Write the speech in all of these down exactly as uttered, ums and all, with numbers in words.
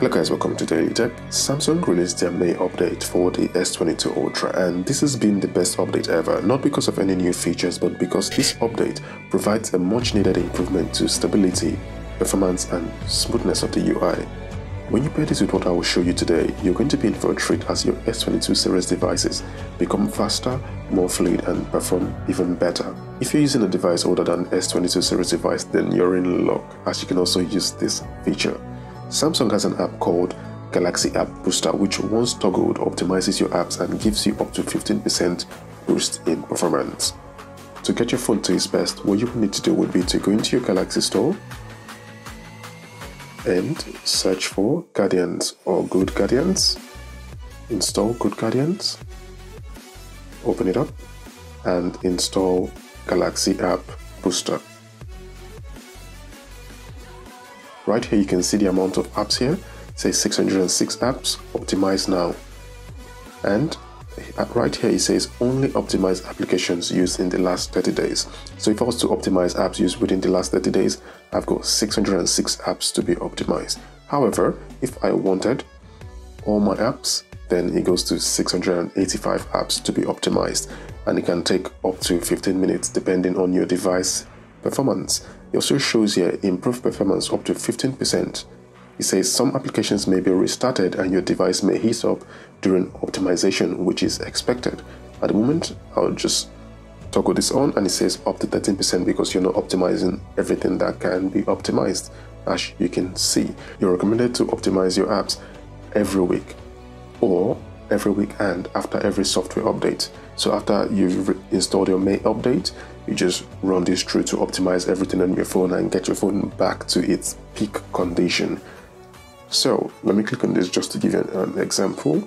Hello guys, welcome to Daily Tech. Samsung released their May update for the S twenty-two Ultra, and this has been the best update ever, not because of any new features but because this update provides a much needed improvement to stability, performance and smoothness of the U I. When you pair this with what I will show you today, you're going to be in for a treat as your S twenty-two series devices become faster, more fluid and perform even better. If you're using a device older than S twenty-two series device, then you're in luck as you can also use this feature. Samsung has an app called Galaxy App Booster, which once toggled optimizes your apps and gives you up to fifteen percent boost in performance. To get your phone to its best, what you will need to do would be to go into your Galaxy Store and search for Guardians or Good Guardians. Install Good Guardians, open it up and install Galaxy App Booster. Right here you can see the amount of apps here, say six hundred six apps, optimize now. And right here it says only optimize applications used in the last thirty days. So if I was to optimize apps used within the last thirty days, I've got six hundred six apps to be optimized. However, if I wanted all my apps, then it goes to six hundred eighty-five apps to be optimized, and it can take up to fifteen minutes depending on your device performance. It also shows here improved performance up to fifteen percent. It says some applications may be restarted and your device may heat up during optimization, which is expected. At the moment, I'll just toggle this on and it says up to thirteen percent because you're not optimizing everything that can be optimized. As you can see, you're recommended to optimize your apps every week or every weekend after every software update. So after you've installed your May update, you just run this through to optimize everything on your phone and get your phone back to its peak condition. So let me click on this just to give you an, an example.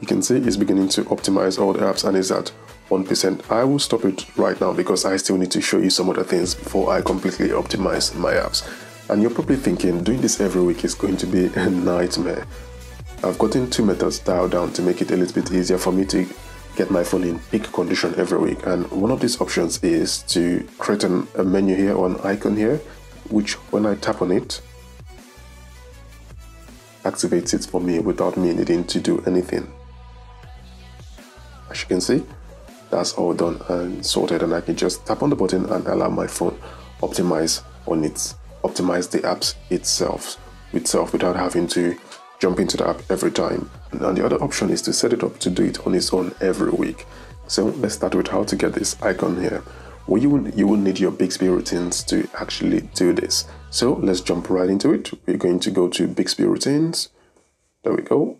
You can see it's beginning to optimize all the apps and it's at one percent. I will stop it right now because I still need to show you some other things before I completely optimize my apps. And you're probably thinking doing this every week is going to be a nightmare. I've gotten two methods dialed down to make it a little bit easier for me to get my phone in peak condition every week, and one of these options is to create an, a menu here or an icon here, which when I tap on it activates it for me without me needing to do anything. As you can see, that's all done and sorted, and I can just tap on the button and allow my phone optimize on its optimize the apps itself itself without having to jump into the app every time. And the other option is to set it up to do it on its own every week. So let's start with how to get this icon here. Well, you will, you will need your Bixby routines to actually do this. So let's jump right into it. We're going to go to Bixby routines. There we go.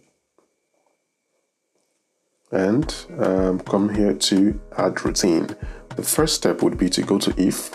And um, come here to add routine. The first step would be to go to if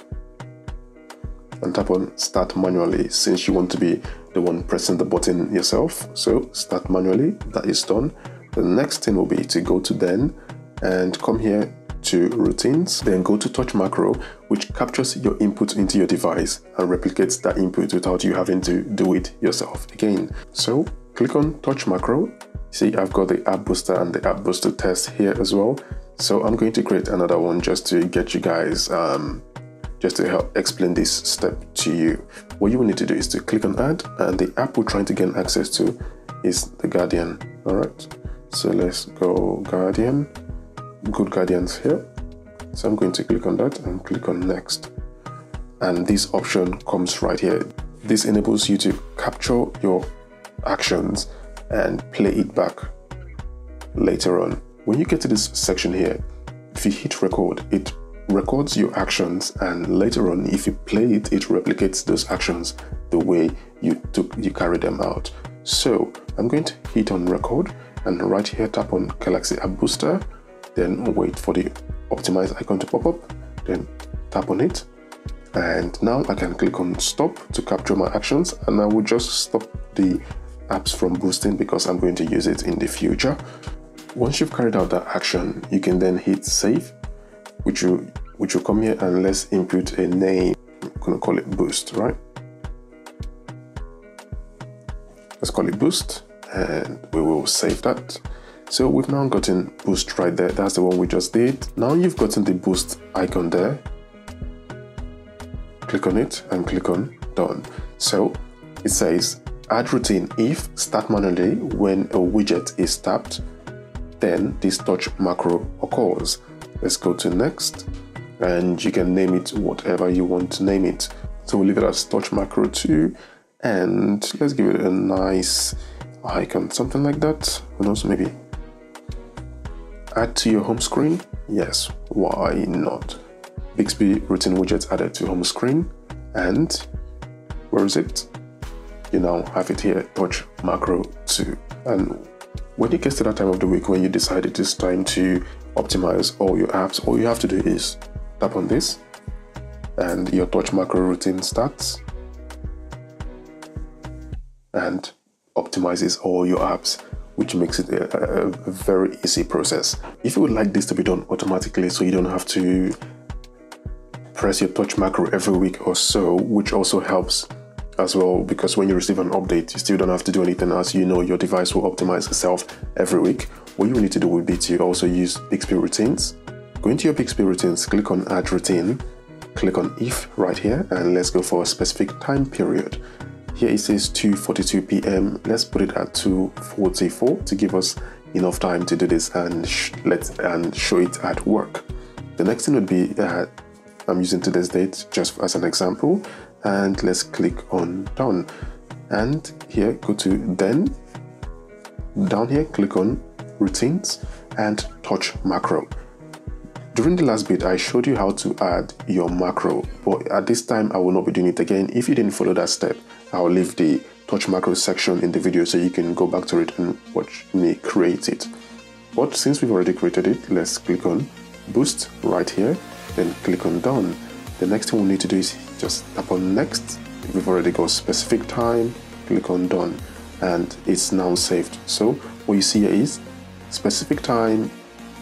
and tap on start manually, since you want to be the one pressing the button yourself. So start manually, that is done. The next thing will be to go to then and come here to routines, then go to touch macro, which captures your input into your device and replicates that input without you having to do it yourself again. So click on touch macro. See, I've got the app booster and the app booster test here as well. So I'm going to create another one just to get you guys um, just to help explain this step to you. What you will need to do is to click on add, and the app we're trying to gain access to is the Guardian. All right, so let's go Guardian, Good Guardians here. So I'm going to click on that and click on next. And this option comes right here. This enables you to capture your actions and play it back later on. When you get to this section here, if you hit record, it records your actions, and later on if you play it, it replicates those actions the way you took you carry them out. So I'm going to hit on record, and right here tap on Galaxy App Booster, then wait for the optimize icon to pop up, then tap on it, and now I can click on stop to capture my actions, and I will just stop the apps from boosting because I'm going to use it in the future. Once you've carried out that action, you can then hit save, which will, which will come here, and let's input a name. I'm gonna call it boost, right? Let's call it boost, and we will save that. So we've now gotten boost right there. That's the one we just did. Now you've gotten the boost icon there. Click on it and click on done. So it says Add routine if start manually when a widget is tapped, then this touch macro occurs. Let's go to next, and you can name it whatever you want to name it. So we'll leave it as touch macro two, and let's give it a nice icon, something like that. And also maybe add to your home screen. Yes, why not? Bixby routine widget added to home screen, and where is it? You now have it here, touch macro two. And when it gets to that time of the week when you decide it is time to optimize all your apps, all you have to do is tap on this and your touch macro routine starts and optimizes all your apps, which makes it a, a very easy process. If you would like this to be done automatically so you don't have to press your touch macro every week or so, which also helps as well, because when you receive an update you still don't have to do anything else. You know your device will optimize itself every week. What you will need to do will be to also use Bixby routines. Go into your Bixby routines, click on add routine, click on if right here, and let's go for a specific time period. Here it says two forty-two p m Let's put it at two forty-four to give us enough time to do this and sh let and show it at work. The next thing would be uh, I'm using today's date just as an example, and let's click on done, and here go to then down here click on routines and touch macro. During the last bit I showed you how to add your macro, but at this time I will not be doing it again. If you didn't follow that step, I'll leave the touch macro section in the video so you can go back to it and watch me create it. But since we've already created it, let's click on boost right here, then click on done. The next thing we need to do is just tap on next. We've already got specific time, click on done, and it's now saved. So what you see here is specific time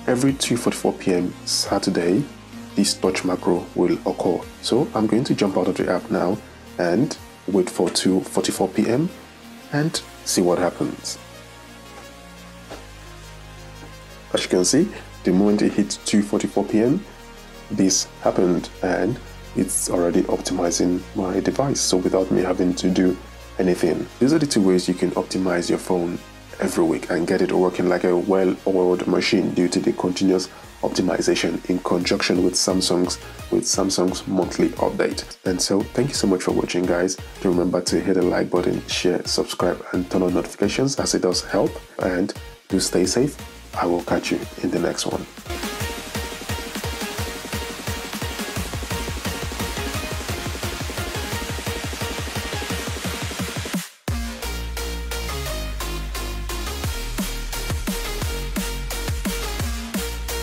every two forty-four p m Saturday, this touch macro will occur. So I'm going to jump out of the app now and wait for two forty-four p m and see what happens. As you can see, the moment it hits two forty-four p m, this happened and it's already optimizing my device, so without me having to do anything. These are the two ways you can optimize your phone every week and get it working like a well-oiled machine due to the continuous optimization in conjunction with Samsung's with Samsung's monthly update. And so thank you so much for watching, guys. Do remember to hit the like button, share, subscribe, and turn on notifications as it does help. And do stay safe. I will catch you in the next one.